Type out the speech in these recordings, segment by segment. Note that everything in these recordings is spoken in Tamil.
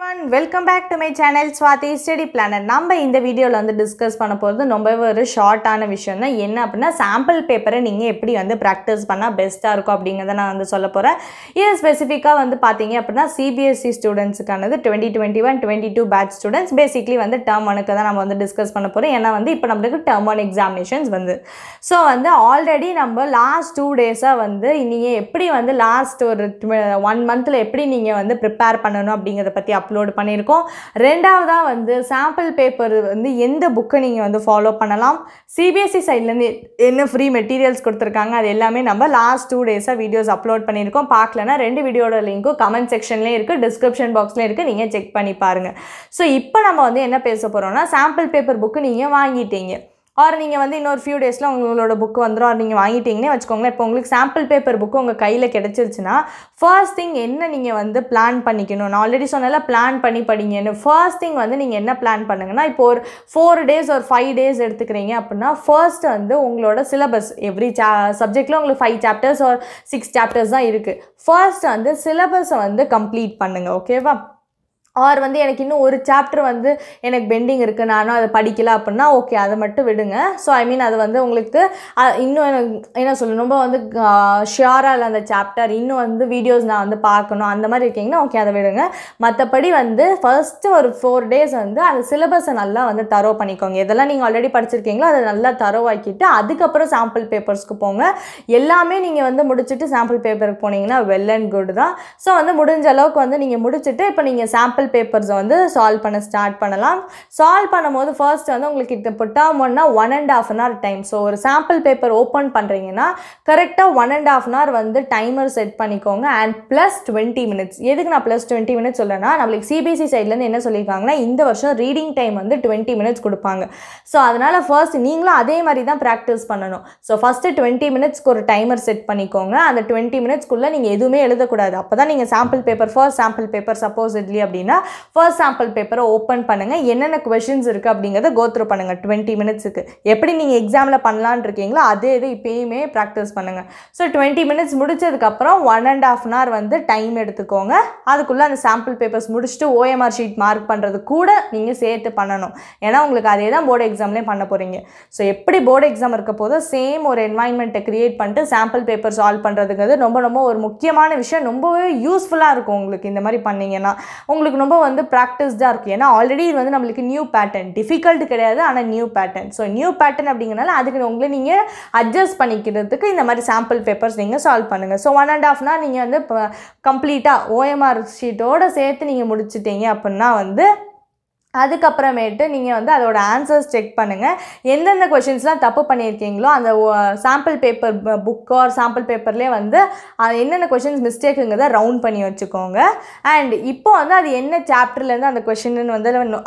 everyone, welcome back to my channel Swati Study Planet. Number in the video la discuss panna poradhu romba oru short ana vishayam na enna appadina sample paper neenga eppadi practice panna best ah irukum abingadha na solla pora. Idha specifica pathinga appadina CBSC students kanadhu 2021-22 batch students basically term 1 ku dhaan namu discuss panna porom ena ipo namakku term 1 examinations so already number last 2 days ah neenga eppadi last 1 month la eppadi neenga prepare பண்ணனும் அப்படிங்கறத பத்தி அப்லோட் பண்ணிருக்கோம். இரண்டாவதா சாம்பிள் பேப்பர் எந்த book நீங்க ஃபாலோ பண்ணலாம், CBSC சைடுல இருந்து என்ன ஃப்ரீ மெட்டீரியல்ஸ் கொடுத்திருக்காங்க அது எல்லாமே நம்ம லாஸ்ட் 2 டேஸா வீடியோஸ் அப்லோட் பண்ணிருக்கோம். பார்க்கலனா ரெண்டு வீடியோட லிங்க் கமெண்ட் செக்ஷன்லயே இருக்கு, டிஸ்கிரிப்ஷன் பாக்ஸ்ல இருக்கு, நீங்க செக் பண்ணி பாருங்க. சோ இப்போ நம்ம என்ன பேசப் போறோம்னா சாம்பிள் பேப்பர் book நீங்க வாங்கிட்டீங்க ஆர் நீங்கள் இன்னொரு few days ல உங்களோட book வந்துரும், ஆர் நீங்கள் வாங்கிட்டீங்கன்னே வச்சுக்கோங்களேன். இப்போ உங்களுக்கு sample paper book உங்கள் கையில் கிடச்சிருச்சுன்னா first thing என்ன நீங்கள் plan பண்ணிக்கணும். நான் ஆல்ரெடி சொன்னல plan பண்ணி படிங்கன்னு. first thing நீங்கள் என்ன plan பண்ணுங்கன்னா, இப்போ ஒரு 4 days or 5 days எடுத்துக்கிறீங்க அப்படின்னா first உங்களோட syllabus every subjectல உங்களுக்கு 5 chapters or 6 chapters தான் இருக்குது. first syllabus-ஐ complete பண்ணுங்க, ஓகேவா? ஆர் எனக்கு இன்னும் ஒரு சாப்டர் எனக்கு பெண்டிங் இருக்குது, நானும் அதை படிக்கல அப்படின்னா ஓகே அதை மட்டும் விடுங்க. ஸோ ஐ மீன் அது உங்களுக்கு இன்னும் என்ன சொல்லணும், ரொம்ப ஷியராக இல்லை அந்த சாப்டர், இன்னும் வீடியோஸ் நான் பார்க்கணும் அந்த மாதிரி இருக்கீங்கன்னா ஓகே அதை விடுங்க. மற்றபடி ஃபர்ஸ்ட்டு ஒரு 4 days அந்த சிலபஸை நல்லா தரோ பண்ணிக்கோங்க. இதெல்லாம் நீங்கள் ஆல்ரெடி படிச்சிருக்கீங்களோ அதை நல்லா தரோவாக்கிட்டு அதுக்கப்புறம் சாம்பிள் பேப்பர்ஸ்க்கு போங்க. எல்லாமே நீங்கள் முடிச்சுட்டு சாம்பிள் பேப்பருக்கு போனீங்கன்னா வெல் அண்ட் குட் தான். ஸோ முடிஞ்ச அளவுக்கு நீங்கள் முடிச்சுட்டு இப்போ நீங்கள் சாம்பிள் பேப்பர்ஸ் சால்வ் பண்ண ஸ்டார்ட் பண்ணலாம். சால்வ் பண்ணும்போது ஃபர்ஸ்ட் உங்களுக்கு இப்போ டர்ம் 1னா 1.5 hour டைம். ஸோ ஒரு சாம்பிள் பேப்பர் ஓப்பன் பண்ணுறீங்கன்னா கரெக்டாக 1.5 hour டைமர் செட் பண்ணிக்கோங்க. And plus 20 minutes. எதுக்கு நான் ப்ளஸ் 20 minutes சொல்லேன்னா, நம்மளுக்கு CBSC சைட்லேருந்து என்ன சொல்லியிருக்காங்கன்னா இந்த வருஷம் ரீடிங் டைம் 20 minutes கொடுப்பாங்க. ஸோ அதனால் ஃபர்ஸ்ட் நீங்களும் அதே மாதிரி தான் ப்ராக்டிஸ் பண்ணணும். ஸோ ஃபர்ஸ்ட்டு 20 minutesக்கு ஒரு டைமர் செட் பண்ணிக்கோங்க. அந்த 20 minutesக்குள்ளே நீங்கள் எதுவுமே எழுதக்கூடாது. அப்போ தான் நீங்கள் sample paper first sample paper supposedly அப்படின்னா ஃபர்ஸ்ட் சாம்பிள் பேப்பரை ஓபன் பண்ணுங்க, என்னென்ன क्वेश्चंस இருக்கு அப்படிங்கறத கோ த்ரூ பண்ணுங்க 20 minutesக்கு. எப்படி நீங்க எக்ஸாம்ல பண்ணலாம்னு இருக்கீங்களோ அதே இது இப்பயுமே பிராக்டீஸ் பண்ணுங்க. சோ 20 minutes முடிச்சதுக்கு அப்புறம் 1.5 hour டைம் எடுத்துக்கோங்க. அதுக்குள்ள அந்த சாம்பிள் பேப்பர்ஸ் முடிச்சிட்டு OMR ஷீட் மார்க் பண்றது கூட நீங்க சேர்த்து பண்ணணும். ஏனா உங்களுக்கு அதே தான் போர்டு எக்ஸாம்லயே பண்ண போறீங்க. சோ எப்படி போர்டு எக்ஸாம் இருக்கப்போது சேம் ஒரு என்வாயன்மென்ட் கிரியேட் பண்ணிட்டு சாம்பிள் பேப்பர் சால்வ் பண்றதுங்கிறது ரொம்ப ரொம்ப ஒரு முக்கியமான விஷயம். ரொம்பவே யூஸ்ஃபுல்லா இருக்கும் உங்களுக்கு இந்த மாதிரி பண்ணீங்கன்னா. உங்களுக்கு ரொம்ப ப்ராக்டிஸ்டாக இருக்குது. ஏன்னா ஆல்ரெடி இது நம்மளுக்கு நியூ பேட்டர்ன், டிஃபிகல்ட் கிடையாது ஆனால் new pattern. So new pattern அப்படிங்கிறனால அதுக்கு உங்களை நீங்கள் அட்ஜஸ்ட் பண்ணிக்கிறதுக்கு இந்த மாதிரி சாம்பிள் பேப்பர்ஸ் நீங்கள் சால்வ் பண்ணுங்கள். ஸோ 1.5 hour நீங்கள் இப்போ கம்ப்ளீட்டாக OMR ஷீட்டோடு சேர்த்து நீங்கள் முடிச்சிட்டீங்க அப்படின்னா அதுக்கப்புறமேட்டு நீங்கள் அதோட ஆன்சர்ஸ் செக் பண்ணுங்கள். எந்தெந்த கொஷின்ஸ்லாம் தப்பு பண்ணியிருக்கீங்களோ அந்த சாம்பிள் பேப்பர் புக்கோ ஆர் சாம்பிள் பேப்பர்லேயே என்னென்ன கொஷின்ஸ் மிஸ்டேக்குங்கிறத ரவுண்ட் பண்ணி வச்சுக்கோங்க. அண்ட் இப்போ அது என்ன சாப்டர்லேருந்து அந்த கொஷின்னு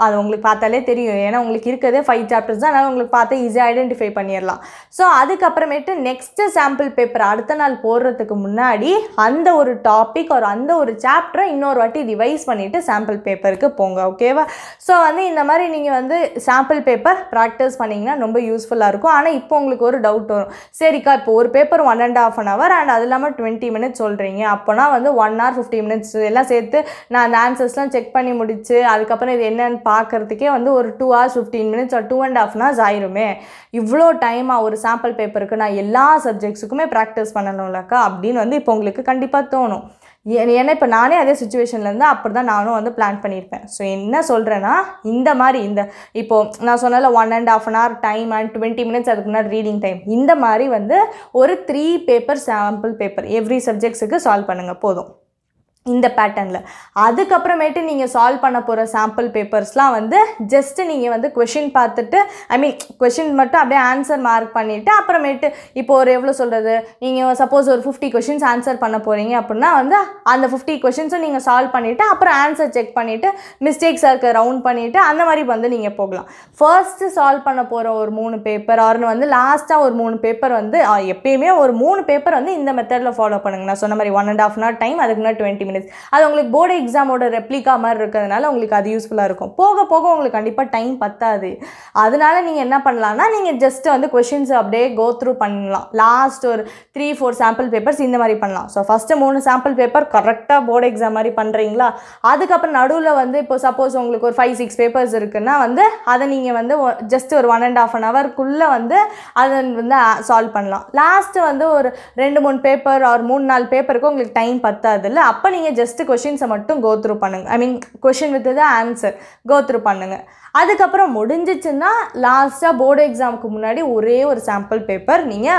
அது உங்களுக்கு பார்த்தாலே தெரியும். ஏன்னா உங்களுக்கு இருக்கிறதே 5 chapters தான், அதனால் உங்களுக்கு பார்த்து ஈஸியாக ஐடென்டிஃபை பண்ணிடலாம். ஸோ அதுக்கப்புறமேட்டு நெக்ஸ்ட்டு சாம்பிள் பேப்பர் அடுத்த நாள் போடுறதுக்கு முன்னாடி அந்த ஒரு டாபிக் ஒரு அந்த ஒரு சாப்டரை இன்னொரு வாட்டி ரிவைஸ் பண்ணிவிட்டு சாம்பிள் பேப்பருக்கு போங்க, ஓகேவா? ஸோ இந்த மாதிரி நீங்கள் சாம்பிள் பேப்பர் ப்ராக்டிஸ் பண்ணிங்கன்னா ரொம்ப யூஸ்ஃபுல்லாக இருக்கும். ஆனால் இப்போ உங்களுக்கு ஒரு டவுட் வரும், சரிக்கா இப்போ ஒரு பேப்பர் 1.5 hour அண்ட் அது இல்லாமல் 20 minutes சொல்கிறீங்க, அப்போனா 1 hour 50 minutes எல்லாம் சேர்த்து நான் அந்த ஆன்சர்ஸ்லாம் செக் பண்ணி முடிச்சு அதுக்கப்புறம் இது என்னன்னு பார்க்குறதுக்கே 2 hours 15 minutes ஒரு 2.5 hours ஆயிருமே. இவ்வளோ டைமாக ஒரு சாம்பிள் பேப்பருக்கு நான் எல்லா சப்ஜெக்ட்ஸுக்குமே ப்ராக்டிஸ் பண்ணணும்லக்கா அப்படின்னு இப்போ உங்களுக்கு கண்டிப்பாக தோணும். ஏன்னா இப்போ நானே அதே சுச்சுவேஷன்லேருந்து அப்படி தான் நானும் பிளான் பண்ணியிருப்பேன். ஸோ என்ன சொல்கிறேன்னா இந்த மாதிரி இந்த இப்போது நான் சொன்னதில்ல 1.5 hour டைம் அண்ட் 20 minutes அதுக்கு முன்னாடி ரீடிங் டைம் இந்த மாதிரி ஒரு 3 papers சாம்பிள் பேப்பர் எவ்ரி சப்ஜெக்ட்ஸுக்கு சால்வ் பண்ணுங்கள் போதும் இந்த பேட்டர்னில். அதுக்கப்புறமேட்டு நீங்கள் சால்வ் பண்ண போகிற சாம்பிள் பேப்பர்ஸ்லாம் ஜஸ்ட்டு நீங்கள் கொஷின் பார்த்துட்டு ஐ மீன் கொஷின் மட்டும் அப்படியே ஆன்சர் மார்க் பண்ணிவிட்டு அப்புறமேட்டு இப்போ ஒரு எவ்வளோ சொல்கிறது, நீங்கள் சப்போஸ் ஒரு 50 questions ஆன்சர் பண்ண போகிறீங்க அப்படின்னா அந்த 50 questions நீங்கள் சால்வ் பண்ணிவிட்டு அப்புறம் ஆன்சர் செக் பண்ணிவிட்டு மிஸ்டேக்ஸ் இருக்க ரவுண்ட் பண்ணிவிட்டு அந்த மாதிரி நீங்கள் போகலாம். ஃபர்ஸ்ட்டு சால்வ் பண்ண போகிற ஒரு 3 paper ஆர் லாஸ்ட்டாக ஒரு 3 paper எப்பயுமே ஒரு 3 paper இந்த மெத்தடில் ஃபாலோ பண்ணுங்க. நான் சொன்ன மாதிரி 1.5 hour டைம் அதுக்குன்னா 20 minutes minutes. That's why you board exam or replica is useful. Time you just the questions go through last or 3-4 sample papers. So first 3 sample paper correct board exam mari pandringla. Adukapra naduvla vandu suppose ungalku 5-6 papers irukna vandu adha neenga vandu just or 1.5 hour kulla vandu adha solve pannalam. Last vandu or 2-3 paper or 3-4 paper ku ungalku time pathadilla. Appa neenga just questions mattum go through pannunga. I mean question with the answer go through pannunga. Adukapra mudinjichuna last board exam ku munadi ore or sample paper neenga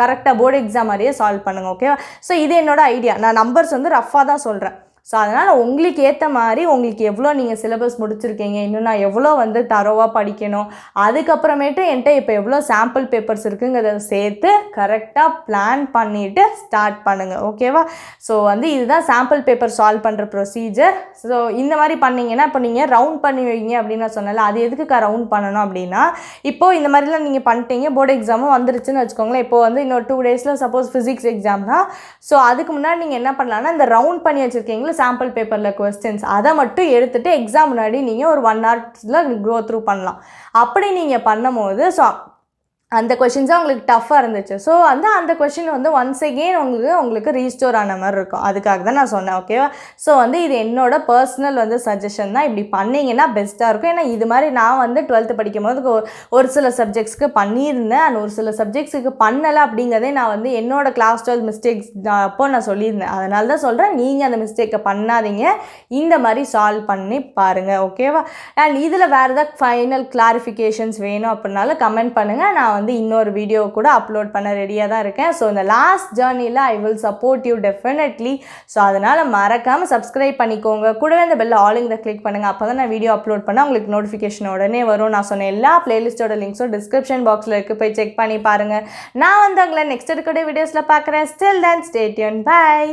correct board exam ariya solve pannunga. Okay, so idu enoda idea na numbers undu rough ah da solran. So adanaala ungalku eta mari ungalku evlo neenga syllabus mudichirkeenga innuna evlo vandu tharova padikanum adukapramete enta ipo evlo sample papers irukungada sethu correct ah plan pannite start pannunga. Okay va, so vandu idu da sample paper solve pandra procedure. So indha mari panninga na appo neenga round pannuvinga appadina sonnala adu edhukku round pananum appadina ipo indha mari la neenga panniteenga board exam vandiruchu nu vechukongla ipo vandu inno 2 days la suppose physics exam na, so adukku munna neenga enna pannalana indha round panni vechirkeenga sample paper la questions adha mattum eduthittu exam munadi neenga or 1 hour la go through pannalam. Appadi neenga pannumbodhu so அந்த क्वेश्चंस உங்களுக்கு டஃபா இருந்துச்சு. சோ அந்த क्वेश्चन வந்து once again உங்களுக்கு ரீஸ்டோர் ஆன மாதிரி இருக்கும். அதுக்காக தான் நான் சொன்னேன். ஓகேவா? சோ இது என்னோட पर्सनल வந்து சஜஷன் தான். இப்படி பண்ணீங்கன்னா பெஸ்டா இருக்கும். ஏனா இது மாதிரி நான் வந்து 12th படிக்கும்போது ஒரு சில சப்ஜெக்ட்ஸ்க்கு பண்ணியிருந்தேன். and ஒரு சில சப்ஜெக்ட்ஸ்க்கு பண்ணல அப்படிங்கறதே நான் வந்து என்னோட கிளாஸ் 12 மிஸ்டேக்ஸ் அப்போ நான் சொல்லியிருந்தேன். அதனால தான் சொல்றேன் நீங்க அந்த மிஸ்டேக்க பண்ணாதீங்க. இந்த மாதிரி சால்வ் பண்ணி பாருங்க. ஓகேவா? and இதுல வேற ஏதாவது ஃபைனல் கிளாரிஃபிகேஷன்ஸ் வேணும் அப்படினால கமெண்ட் பண்ணுங்க. நான் இன்னொரு வீடியோ கூட அப்லோட் பண்ண ரெடியா தான் இருக்கேன். சோ இந்த லாஸ்ட் ஜர்னில I will support you definitely. So அதனால மறக்காம subscribe பண்ணிக்கோங்க. கூடவே அந்த bell all-ங்கற கிளிக் பண்ணுங்க. அப்பதான் நான் வீடியோ அப்லோட் பண்ணா உங்களுக்கு நோட்டிஃபிகேஷன் உடனே வரும். நான் சொன்ன எல்லா பிளேலிஸ்டோட லிங்க்ஸோ description box-ல இருக்கு. போய் செக் பண்ணி பாருங்க. நான் வந்து உங்களை நெக்ஸ்ட் இருக்க வீடியோஸ்ல பார்க்கறேன். Till then stay tuned. Bye.